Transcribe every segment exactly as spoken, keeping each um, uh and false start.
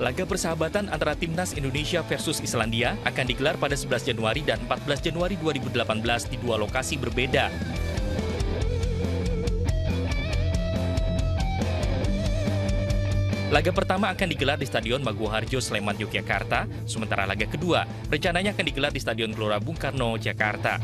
Laga persahabatan antara Timnas Indonesia versus Islandia akan digelar pada sebelas Januari dan empat belas Januari dua ribu delapan belas di dua lokasi berbeda. Laga pertama akan digelar di Stadion Maguwoharjo, Sleman, Yogyakarta, sementara laga kedua rencananya akan digelar di Stadion Gelora Bung Karno, Jakarta.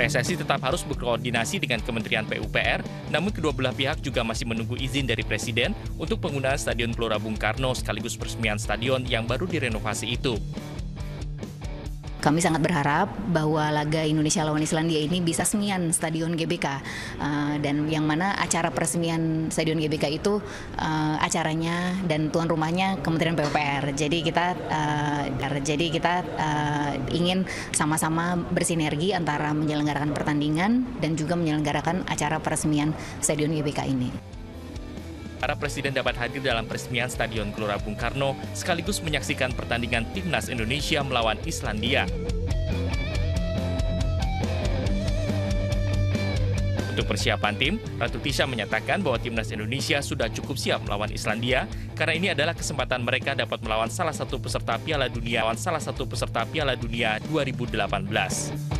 P S S I tetap harus berkoordinasi dengan Kementerian P U P R, namun kedua belah pihak juga masih menunggu izin dari Presiden untuk penggunaan Stadion Gelora Bung Karno sekaligus peresmian stadion yang baru direnovasi itu. Kami sangat berharap bahwa laga Indonesia lawan Islandia ini bisa semian Stadion G B K. Uh, dan yang mana acara peresmian Stadion G B K itu uh, acaranya dan tuan rumahnya Kementerian P U P R. Jadi kita uh, jadi kita uh, ingin sama-sama bersinergi antara menyelenggarakan pertandingan dan juga menyelenggarakan acara peresmian Stadion G B K ini. Para presiden dapat hadir dalam peresmian Stadion Gelora Bung Karno sekaligus menyaksikan pertandingan Timnas Indonesia melawan Islandia. Untuk persiapan tim, Ratu Tisha menyatakan bahwa Timnas Indonesia sudah cukup siap melawan Islandia karena ini adalah kesempatan mereka dapat melawan salah satu peserta Piala Dunia, melawan salah satu peserta Piala Dunia dua ribu delapan belas.